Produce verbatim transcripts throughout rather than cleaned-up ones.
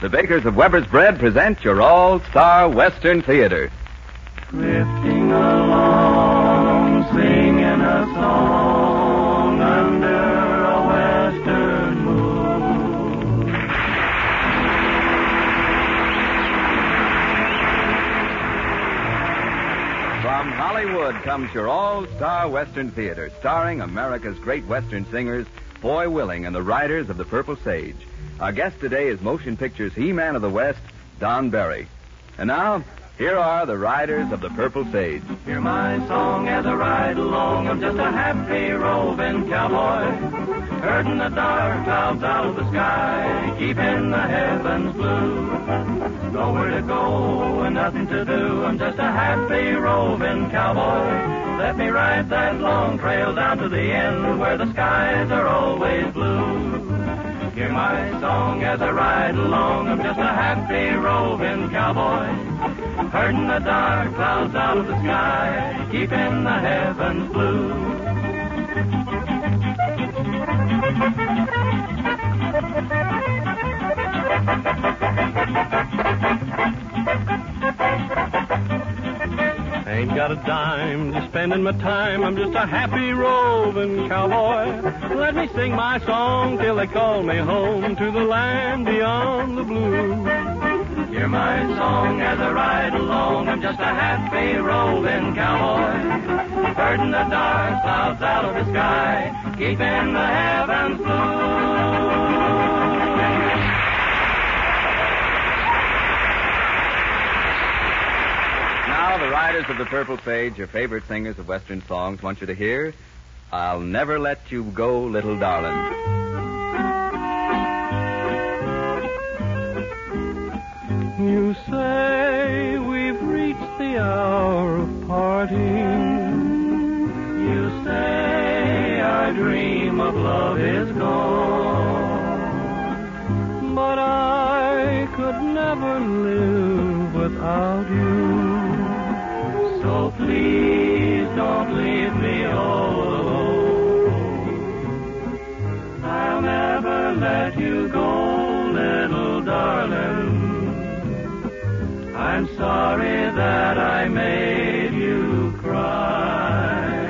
The bakers of Weber's Bread present your All Star Western Theater. Drifting along, singing a song under a western moon. From Hollywood comes your All Star Western Theater, starring America's great western singers, Foy Willing and the Riders of the Purple Sage. Our guest today is motion pictures He-Man of the West, Don Barry. And now, here are the Riders of the Purple Sage. Hear my song as I ride along. I'm just a happy roving cowboy, herding the dark clouds out of the sky, keeping the heavens blue. Nowhere to go and nothing to do. I'm just a happy roving cowboy. Let me ride that long trail down to the end, where the skies are always blue. Hear my song as I ride along. I'm just a happy roving cowboy, herding the dark clouds out of the sky, keeping the heavens blue. Ain't got a dime to spend in my time. I'm just a happy roving cowboy. Let me sing my song till they call me home to the land beyond the blue. Hear my song as I ride along. I'm just a happy roving cowboy, herding the dark clouds out of the sky, keeping the heavens blue. Now, the Riders of the Purple Sage, your favorite singers of Western songs, want you to hear I'll Never Let You Go, Little Darling. You say we've reached the hour of parting. You say our dream of love is gone. But I could never live without you. So please don't leave me all alone. I'll never let you go, little darling. I'm sorry that I made you cry.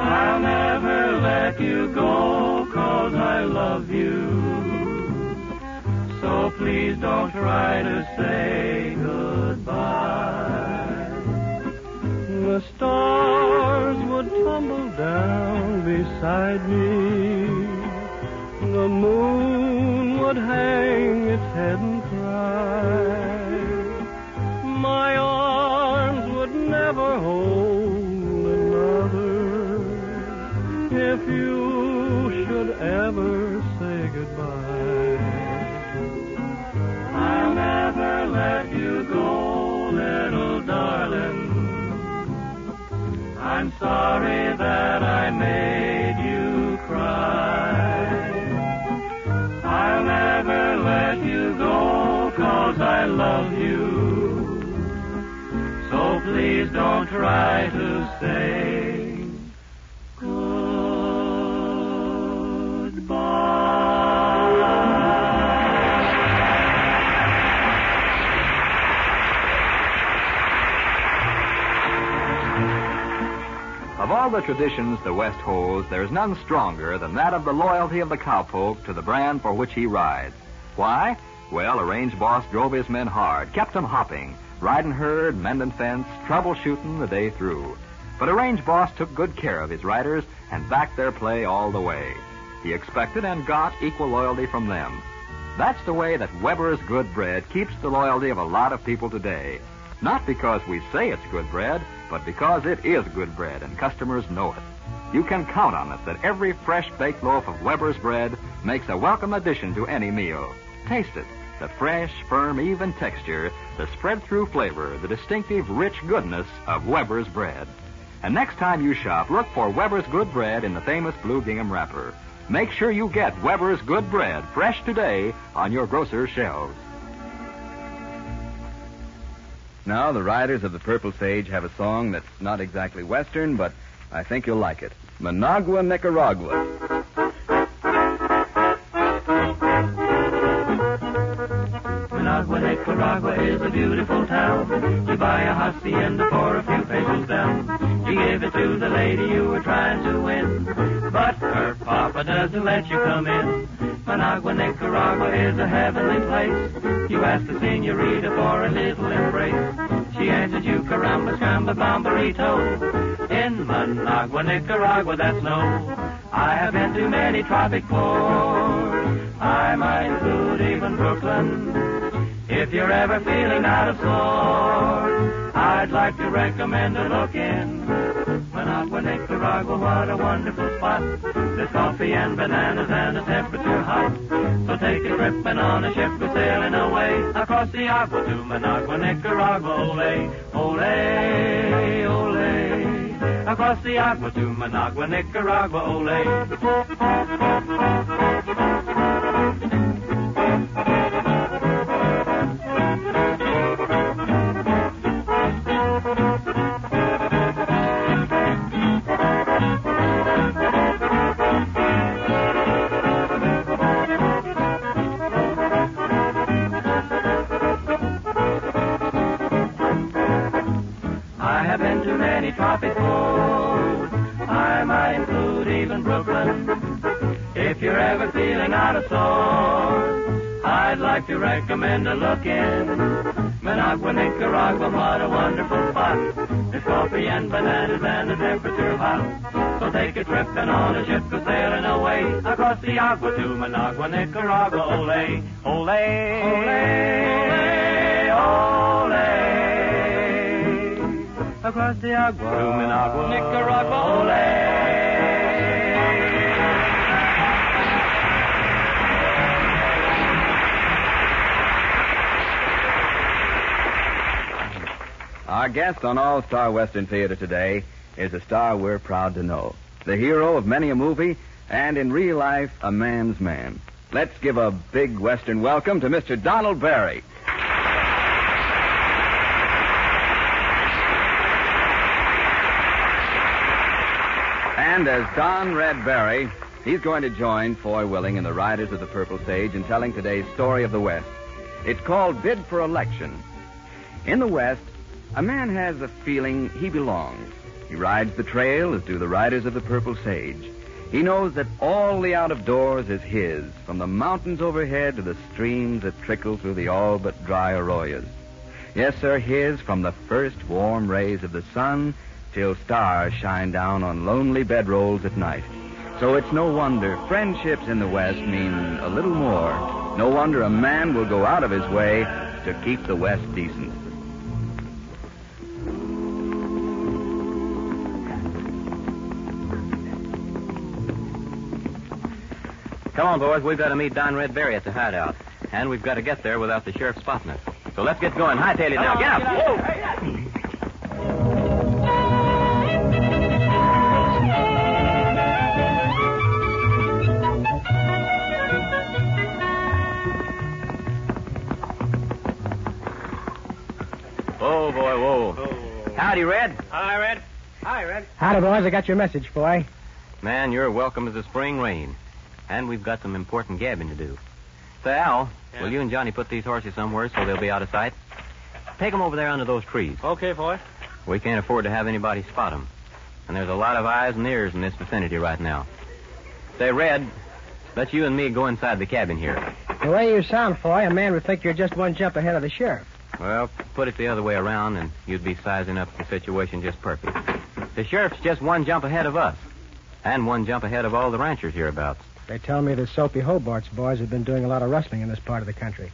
I'll never let you go, 'cause I love you. So please don't try to say goodbye. The stars would tumble down beside me. The moon would hang its head and cry. My arms would never hold another if you should ever say goodbye. I'll never let you go, little darling. I'm sorry that I made you cry. I'll never let you go, 'cause I love you. So please don't try to say Of all the traditions the West holds, there is none stronger than that of the loyalty of the cowpoke to the brand for which he rides. Why? Well, a range boss drove his men hard, kept them hopping, riding herd, mending fence, troubleshooting the day through. But a range boss took good care of his riders and backed their play all the way. He expected and got equal loyalty from them. That's the way that Weber's good bread keeps the loyalty of a lot of people today. Not because we say it's good bread, but because it is good bread and customers know it. You can count on it that every fresh-baked loaf of Weber's bread makes a welcome addition to any meal. Taste it, the fresh, firm, even texture, the spread-through flavor, the distinctive, rich goodness of Weber's bread. And next time you shop, look for Weber's good bread in the famous blue gingham wrapper. Make sure you get Weber's good bread fresh today on your grocer's shelves. Now, the Riders of the Purple Sage have a song that's not exactly Western, but I think you'll like it. Managua, Nicaragua. Nicaragua is a beautiful town. We buy a hacienda for a few pesos down. You give it to the lady you were trying to win, but her papa doesn't let you come in. Managua, Nicaragua is a heavenly place. You asked the senorita for a little embrace. She answered you, caramba, scamba, bomberito. In Managua, Nicaragua, that's no. I have been to many tropic ports. I might include even Brooklyn. If you're ever feeling out of sorts, I'd like to recommend a look in. Managua, Nicaragua, what a wonderful spot. There's coffee and bananas and the temperature hot. So take a trip and on a ship we're sailing away across the Agua to Managua, Nicaragua, ole, ole, ole. Across the Agua to Managua, Nicaragua, ole. If you're ever feeling out of sorts, I'd like to recommend a look in Managua, Nicaragua, what a wonderful spot. There's coffee and bananas and the temperature hot. So take a trip and on a ship go sailing away across the Agua to Managua, Nicaragua, ole, ole, ole, ole. Across the Agua to Managua, Nicaragua, ole. Our guest on All Star Western Theater today is a star we're proud to know, the hero of many a movie, and in real life, a man's man. Let's give a big Western welcome to Mister Donald Barry. And as Don Red Barry, he's going to join Foy Willing and the Riders of the Purple Sage in telling today's story of the West. It's called Bid for Election. In the West, a man has a feeling he belongs. He rides the trail, as do the riders of the Purple Sage. He knows that all the out-of-doors is his, from the mountains overhead to the streams that trickle through the all but dry arroyos. Yes, sir, his from the first warm rays of the sun till stars shine down on lonely bedrolls at night. So it's no wonder friendships in the West mean a little more. No wonder a man will go out of his way to keep the West decent. Come on, boys. We've got to meet Don Red Barry at the hideout. And we've got to get there without the sheriff spotting us. So let's get going. Hightail it now. Get up. Whoa, boy, whoa. whoa. Howdy, Red. Hi, Red. Hi, Red. Howdy, boys. I got your message, boy. Man, you're welcome to the spring rain. And we've got some important gabbing to do. Say, Al, yeah. Will you and Johnny put these horses somewhere so they'll be out of sight? Take them over there under those trees. Okay, boy. We can't afford to have anybody spot them. And there's a lot of eyes and ears in this vicinity right now. Say, Red, let you and me go inside the cabin here. The way you sound, Foy, a man would think you're just one jump ahead of the sheriff. Well, put it the other way around, and you'd be sizing up the situation just perfect. The sheriff's just one jump ahead of us. And one jump ahead of all the ranchers hereabouts. They tell me that Soapy Hobart's boys have been doing a lot of rustling in this part of the country.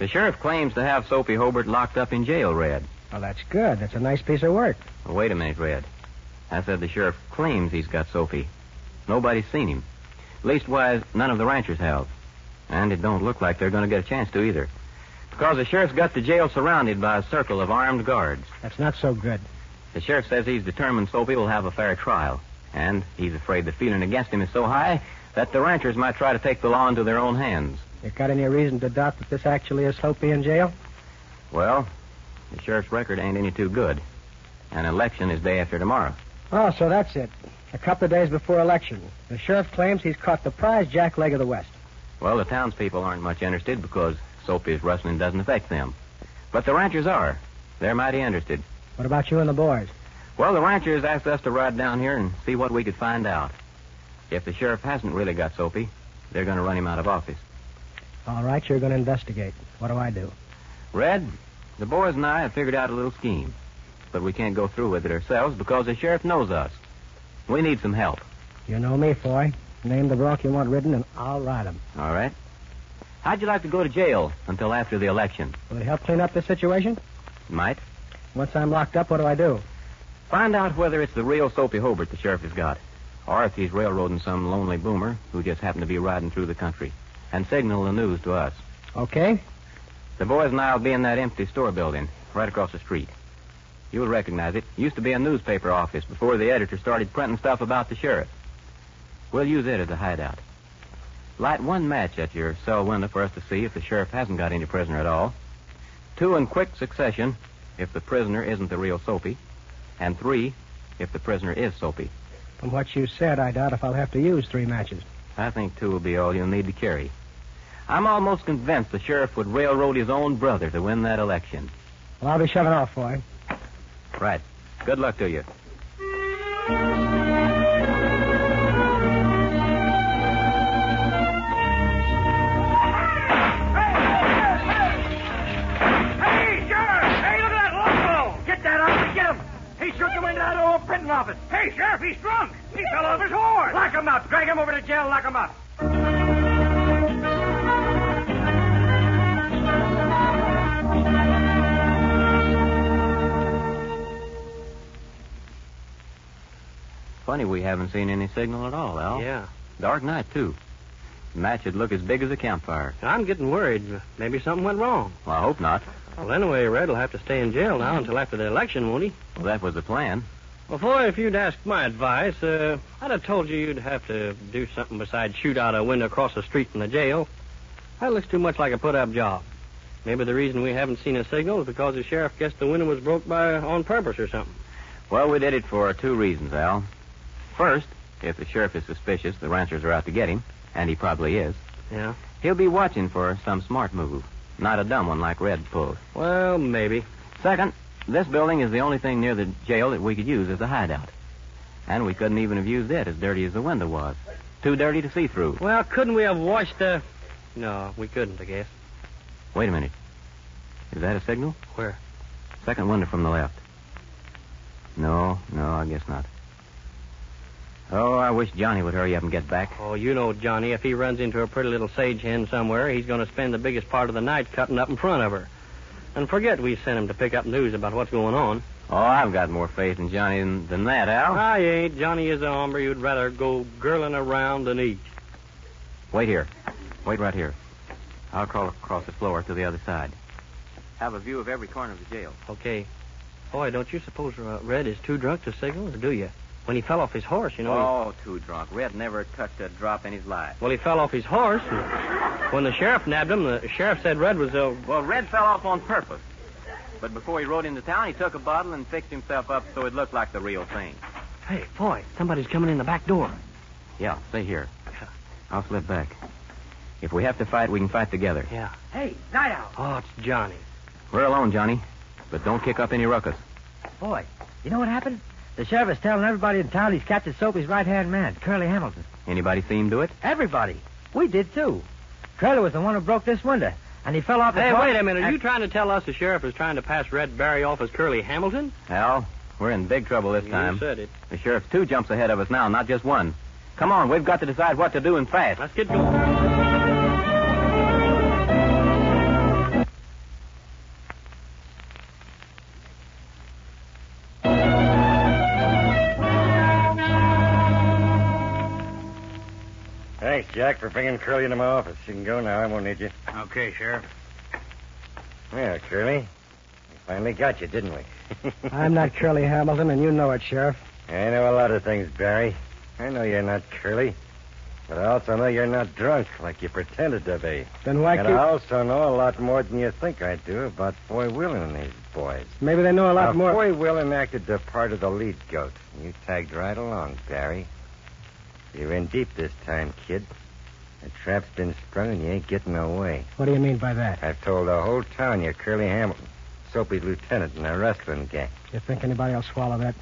The sheriff claims to have Soapy Hobart locked up in jail, Red. Well, that's good. That's a nice piece of work. Well, wait a minute, Red. I said the sheriff claims he's got Soapy. Nobody's seen him. Leastwise, none of the ranchers have. And it don't look like they're going to get a chance to either. Because the sheriff's got the jail surrounded by a circle of armed guards. That's not so good. The sheriff says he's determined Soapy will have a fair trial. And he's afraid the feeling against him is so high that the ranchers might try to take the law into their own hands. You got any reason to doubt that this actually is Soapy in jail? Well, the sheriff's record ain't any too good. An election is day after tomorrow. Oh, so that's it. A couple of days before election. The sheriff claims he's caught the prize jackleg of the West. Well, the townspeople aren't much interested because Soapy's rustling doesn't affect them. But the ranchers are. They're mighty interested. What about you and the boys? Well, the ranchers asked us to ride down here and see what we could find out. If the sheriff hasn't really got Soapy, they're going to run him out of office. All right, you're going to investigate. What do I do? Red, the boys and I have figured out a little scheme. But we can't go through with it ourselves because the sheriff knows us. We need some help. You know me, Foy. Name the bronc you want ridden, and I'll ride him. All right. How'd you like to go to jail until after the election? Will it help clean up this situation? It might. Once I'm locked up, what do I do? Find out whether it's the real Soapy Hobart the sheriff has got, or if he's railroading some lonely boomer who just happened to be riding through the country, and signal the news to us. Okay. The boys and I will be in that empty store building right across the street. You'll recognize it. Used to be a newspaper office before the editor started printing stuff about the sheriff. We'll use it as a hideout. Light one match at your cell window for us to see if the sheriff hasn't got any prisoner at all. Two in quick succession if the prisoner isn't the real Soapy. And three if the prisoner is Soapy. From what you said, I doubt if I'll have to use three matches. I think two will be all you'll need to carry. I'm almost convinced the sheriff would railroad his own brother to win that election. Well, I'll be shoving off for him. Right. Good luck to you. Office. Hey, Sheriff, he's drunk. He fell off his horse. Lock him up. Drag him over to jail. Lock him up. Funny we haven't seen any signal at all, Al. Yeah. Dark night, too. The match would look as big as a campfire. I'm getting worried. Maybe something went wrong. Well, I hope not. Well, anyway, Red will have to stay in jail now until after the election, won't he? Well, that was the plan. Well, Foy, if you'd asked my advice, uh, I'd have told you you'd have to do something besides shoot out a window across the street from the jail. That looks too much like a put-up job. Maybe the reason we haven't seen a signal is because the sheriff guessed the window was broke by on purpose or something. Well, we did it for two reasons, Al. First, if the sheriff is suspicious, the ranchers are out to get him, and he probably is. Yeah? He'll be watching for some smart move, not a dumb one like Red pulled. Well, maybe. Second, this building is the only thing near the jail that we could use as a hideout. And we couldn't even have used it as dirty as the window was. Too dirty to see through. Well, couldn't we have washed the... No, we couldn't, I guess. Wait a minute. Is that a signal? Where? Second window from the left. No, no, I guess not. Oh, I wish Johnny would hurry up and get back. Oh, you know, Johnny, if he runs into a pretty little sage hen somewhere, he's going to spend the biggest part of the night cutting up in front of her. And forget we sent him to pick up news about what's going on. Oh, I've got more faith in Johnny than, than that, Al. I ain't. Johnny is a hombre who'd rather go girling around than eat. Wait here. Wait right here. I'll crawl across the floor to the other side. Have a view of every corner of the jail. Okay. Boy, don't you suppose uh, Red is too drunk to signal, or do you? When he fell off his horse, you know... Oh, he... too drunk. Red never touched a drop in his life. Well, he fell off his horse, and... When the sheriff nabbed him, the sheriff said Red was... Uh... Well, Red fell off on purpose. But before he rode into town, he took a bottle and fixed himself up so it looked like the real thing. Hey, boy, somebody's coming in the back door. Yeah, stay here. Yeah. I'll slip back. If we have to fight, we can fight together. Yeah. Hey, Night Owl. Oh, it's Johnny. We're alone, Johnny. But don't kick up any ruckus. Boy, you know what happened? The sheriff is telling everybody in town he's captured Soapy's right-hand man, Curly Hamilton. Anybody see him do it? Everybody. We did, too. Curly was the one who broke this window, and he fell off the... Hey, wait a minute. Are you trying to tell us the sheriff is trying to pass Red Barry off as Curly Hamilton? Al, we're in big trouble this time. You said it. The sheriff's two jumps ahead of us now, not just one. Come on, we've got to decide what to do and fast. Let's get going. Thanks, Jack, for bringing Curly into my office. You can go now. I won't need you. Okay, Sheriff. Well, Curly, we finally got you, didn't we? I'm not Curly Hamilton, and you know it, Sheriff. I know a lot of things, Barry. I know you're not Curly, but I also know you're not drunk like you pretended to be. Then why can't... And you... I also know a lot more than you think I do about Foy Willing and these boys. Maybe they know a lot now, more... Foy Willing acted the part of the lead goat, and you tagged right along, Barry. You're in deep this time, kid. The trap's been sprung and you ain't getting away. What do you mean by that? I've told the whole town you're Curly Hamilton. Soapy Lieutenant in a wrestling gang. You think anybody will swallow that?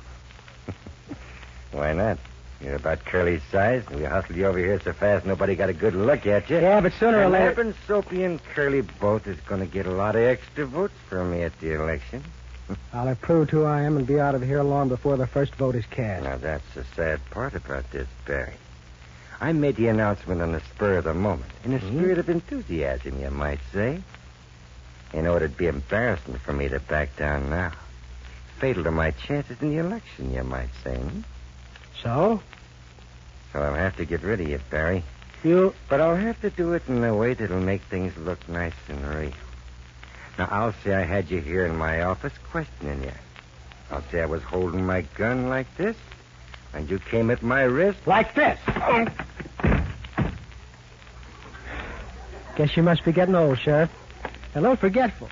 Why not? You're about Curly's size, and we hustled you over here so fast nobody got a good look at you. Yeah, but sooner and or later... Happen, Soapy and Curly both is going to get a lot of extra votes from me at the election. I'll have proved who I am and be out of here long before the first vote is cast. Now, that's the sad part about this, Barry. I made the announcement on the spur of the moment, in a mm-hmm. spirit of enthusiasm, you might say. You know, it'd be embarrassing for me to back down now. Fatal to my chances in the election, you might say. Hmm? So? So I'll have to get rid of you, Barry. You? But I'll have to do it in a way that'll make things look nice and real. Now, I'll say I had you here in my office questioning you. I'll say I was holding my gun like this, and you came at my wrist... Like this! Oh. Guess you must be getting old, Sheriff. A little forgetful.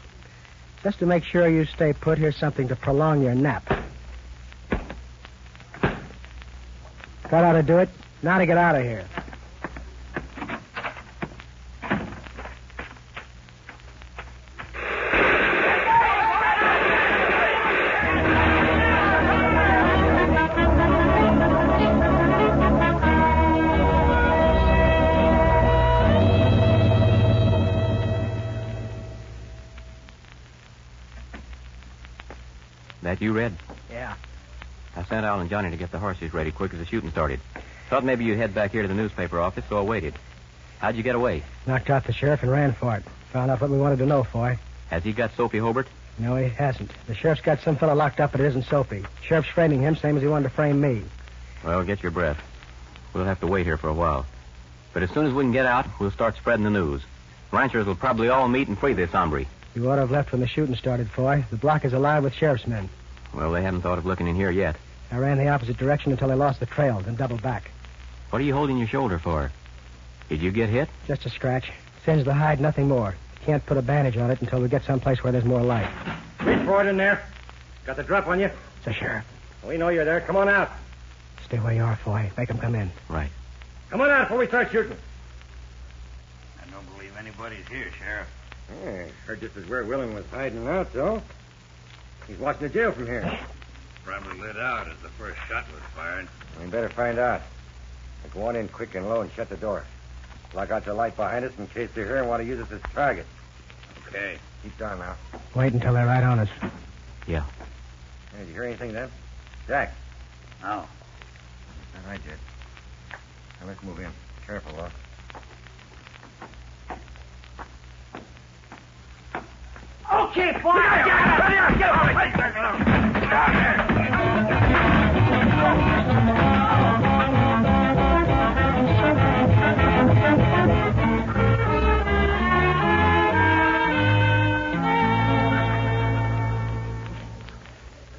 Just to make sure you stay put, here's something to prolong your nap. That ought to do it. Now to get out of here. You read? Yeah. I sent Al and Johnny to get the horses ready quick as the shooting started. Thought maybe you'd head back here to the newspaper office, so I waited. How'd you get away? Knocked out the sheriff and ran for it. Found out what we wanted to know, Foy. Has he got Soapy Hobart? No, he hasn't. The sheriff's got some fella locked up, but it isn't Soapy. Sheriff's framing him, same as he wanted to frame me. Well, get your breath. We'll have to wait here for a while. But as soon as we can get out, we'll start spreading the news. Ranchers will probably all meet and free this hombre. You ought to have left when the shooting started, Foy. The block is alive with sheriff's men. Well, they haven't thought of looking in here yet. I ran the opposite direction until I lost the trail, then doubled back. What are you holding your shoulder for? Did you get hit? Just a scratch. Singed the hide, nothing more. Can't put a bandage on it until we get someplace where there's more light. Reach forward in there. Got the drop on you? It's a sheriff. We know you're there. Come on out. Stay where you are, Foy. Make them come in. Right. Come on out before we start shooting. I don't believe anybody's here, Sheriff. Yeah, heard just as where Willing was hiding out, though. He's watching the jail from here. Probably lit out as the first shot was fired. We better find out. Now go on in quick and low and shut the door. Lock out the light behind us in case they're here and want to use us as targets. Okay. Keep down now. Wait until they're right on us. Yeah. Hey, did you hear anything then? Jack? No. All right, Jack. Now let's move in. Careful, though. Okay, boy. Get out! Get out! Get out! Get out! Get out!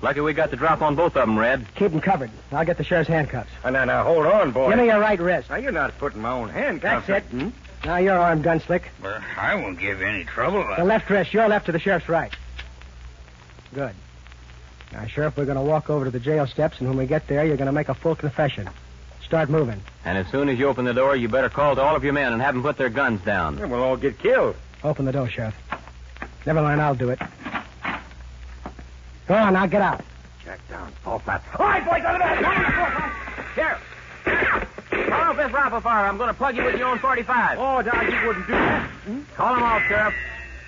Lucky we got the drop on both of them, Red. Keep them covered. I'll get the sheriff's handcuffs. Oh, now, now, hold on, boy. Give me your right wrist. Now, you're not putting my own handcuffs. That's it. Hmm? Now, your arm, Gunslick. Well, I won't give you any trouble. The left wrist, your left to the sheriff's right. Good. Now, Sheriff, we're going to walk over to the jail steps, and when we get there, you're going to make a full confession. Start moving. And as soon as you open the door, you better call to all of your men and have them put their guns down. Then we'll all get killed. Open the door, Sheriff. Never mind, I'll do it. Go on, now, get out. Jack down. Fall flat. All right, boys, on the back. Sheriff. Call off this rifle fire. I'm going to plug you with your own forty-five. Oh, Dad, you wouldn't do that. Hmm? Call him off, Sheriff.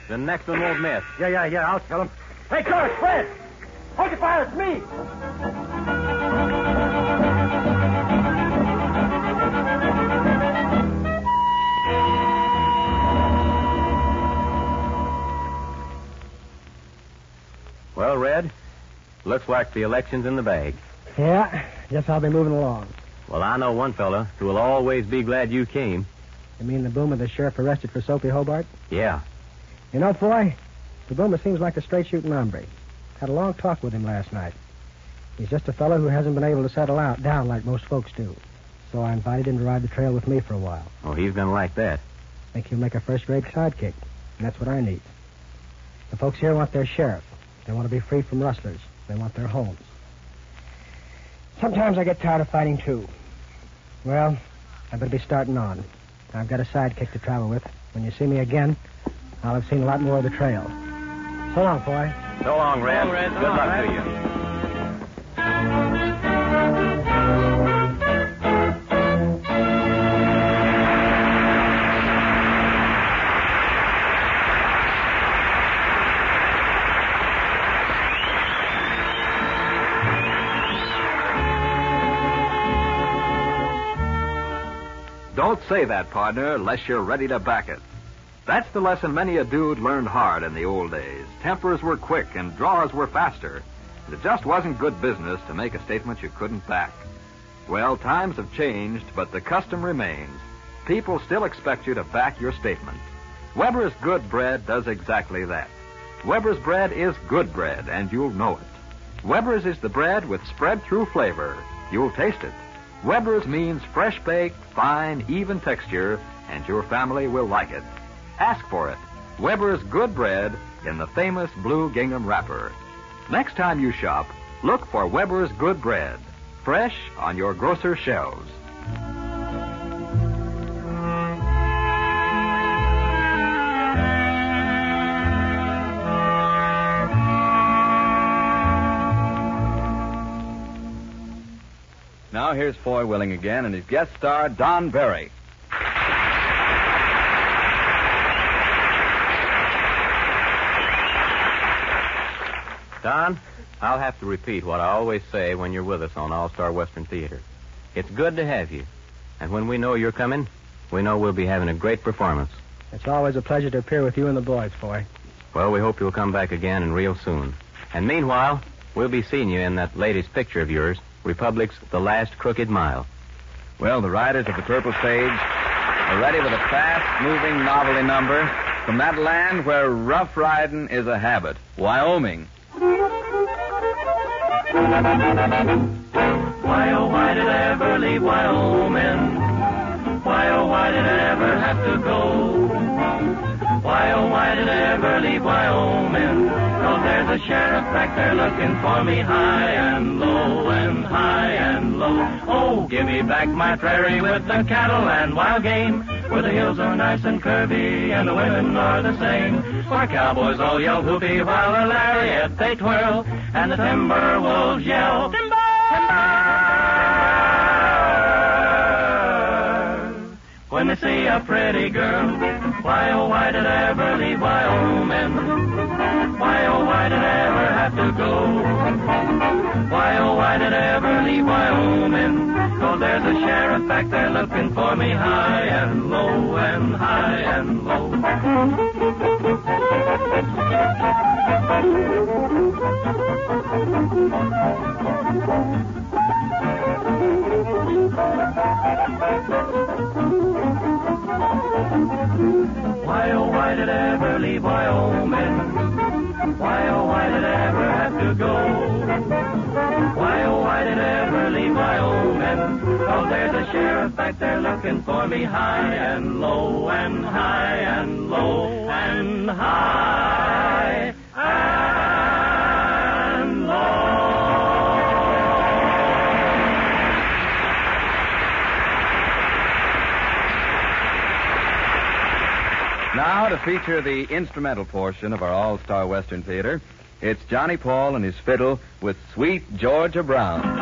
The next one won't miss. Yeah, yeah, yeah, I'll tell him. Hey, Curtis, Fred! Hold your fire, it's me! Well, Red, looks like the election's in the bag. Yeah, guess I'll be moving along. Well, I know one fella who will always be glad you came. You mean the boomer the sheriff arrested for Soapy Hobart? Yeah. You know, boy, the boomer seems like a straight-shooting hombre. Had a long talk with him last night. He's just a fella who hasn't been able to settle out down like most folks do. So I invited him to ride the trail with me for a while. Oh, he's going to like that. Think he'll make a first-rate sidekick, and that's what I need. The folks here want their sheriff. They want to be free from rustlers. They want their homes. Sometimes I get tired of fighting, too. Well, I better be starting on. I've got a sidekick to travel with. When you see me again, I'll have seen a lot more of the trail. So long, Foy. So long, Red. So long, Red. Good luck to you. Don't say that, partner, unless you're ready to back it. That's the lesson many a dude learned hard in the old days. Tempers were quick and draws were faster. It just wasn't good business to make a statement you couldn't back. Well, times have changed, but the custom remains. People still expect you to back your statement. Weber's Good Bread does exactly that. Weber's Bread is good bread, and you'll know it. Weber's is the bread with spread-through flavor. You'll taste it. Weber's means fresh-baked, fine, even texture, and your family will like it. Ask for it. Weber's Good Bread in the famous blue gingham wrapper. Next time you shop, look for Weber's Good Bread, fresh on your grocer's shelves. Now here's Foy Willing again and his guest star, Don Barry. Don, I'll have to repeat what I always say when you're with us on All Star Western Theater. It's good to have you. And when we know you're coming, we know we'll be having a great performance. It's always a pleasure to appear with you and the boys, Foy. Well, we hope you'll come back again and real soon. And meanwhile, we'll be seeing you in that latest picture of yours, Republic's The Last Crooked Mile. Well, the Riders of the Purple Sage are ready with a fast-moving novelty number from that land where rough riding is a habit, Wyoming. Why, oh, why did I ever leave Wyoming? Why, oh, why did I ever have to go? Why, oh, why did I ever leave Wyoming? 'Cause there's a sheriff back there looking for me high and low and high and low. Oh, give me back my prairie with the cattle and wild game, where the hills are nice and curvy and the women are the same, where cowboys all yell whoopee while a lariat they twirl, and the timber wolves yell, timber! Timber! When they see a pretty girl. Why, oh, why did I ever leave Wyoming? Why, oh, why did I ever have to go? Why, oh, why did I ever leave Wyoming? 'Cause there's a sheriff back there looking for me high and low and high and low. Why, oh, why did I ever leave Wyoming? Why, oh, why did I ever have to go? Why, oh, why did I ever leave Wyoming? Oh, there's a sheriff back there looking for me high and low and high and low and high and low. Now to feature the instrumental portion of our All-Star Western Theater, it's Johnny Paul and his fiddle with Sweet Georgia Brown.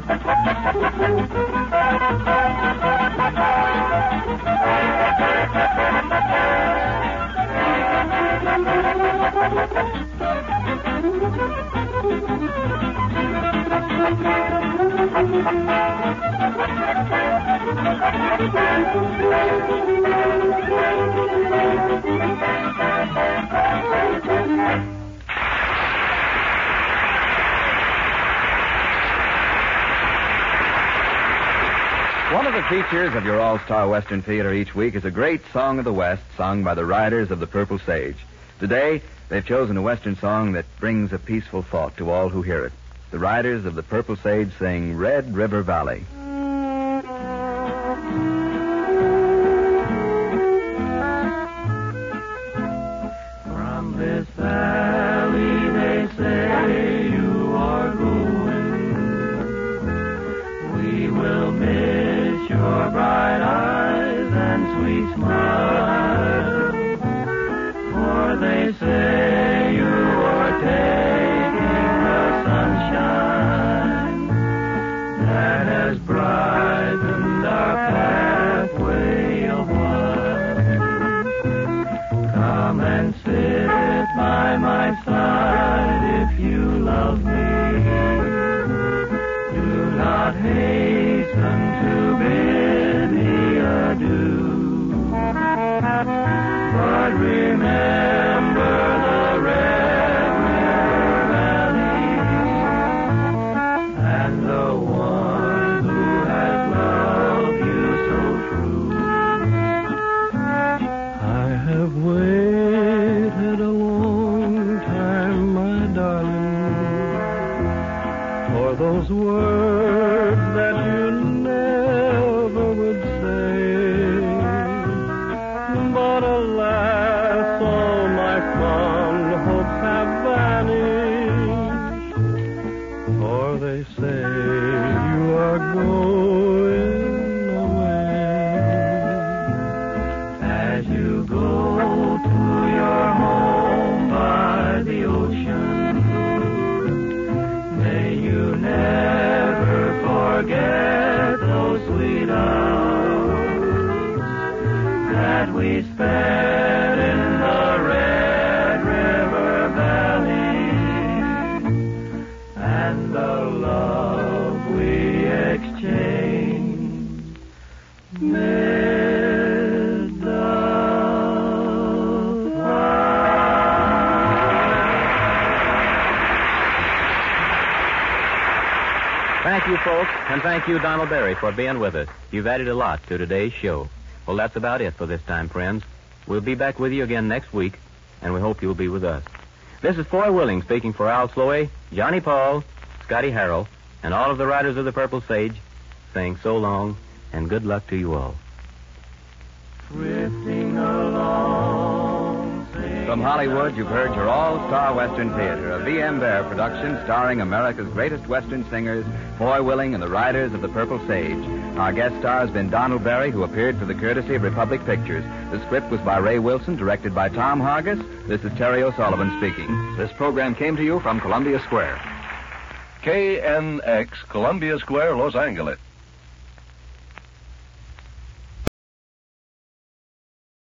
Thank you. One of the features of your All Star Western Theater each week is a great song of the West sung by the Riders of the Purple Sage. Today, they've chosen a Western song that brings a peaceful thought to all who hear it. The Riders of the Purple Sage sing Red River Valley. From this valley, they say you are going. We will miss your bright eyes and sweet smile. For they say you are dead. By my side, if you love me, do not hasten to bid me adieu. But remember the Red River Valley and the one who has loved you so true. I have waited a those words that you never would say. But alas, all my fond hopes have vanished, for they say you are going away. As you go to your home by the ocean, never forget those sweet hours that we spent in the Red River Valley and the love we exchanged mid the fire. Thank you, folks, and thank you, Donald Barry, for being with us. You've added a lot to today's show. Well, that's about it for this time, friends. We'll be back with you again next week, and we hope you'll be with us. This is Foy Willing speaking for Al Slowey, Johnny Paul, Scotty Harrell, and all of the Riders of the Purple Sage, saying so long, and good luck to you all. Drifting along. From Hollywood, you've heard your All-Star Western Theater, a V M. Bear production starring America's greatest Western singers, Foy Willing and the Riders of the Purple Sage. Our guest star has been Donald Barry, who appeared for the courtesy of Republic Pictures. The script was by Ray Wilson, directed by Tom Hargis. This is Terry O'Sullivan speaking. This program came to you from Columbia Square. K N X, Columbia Square, Los Angeles.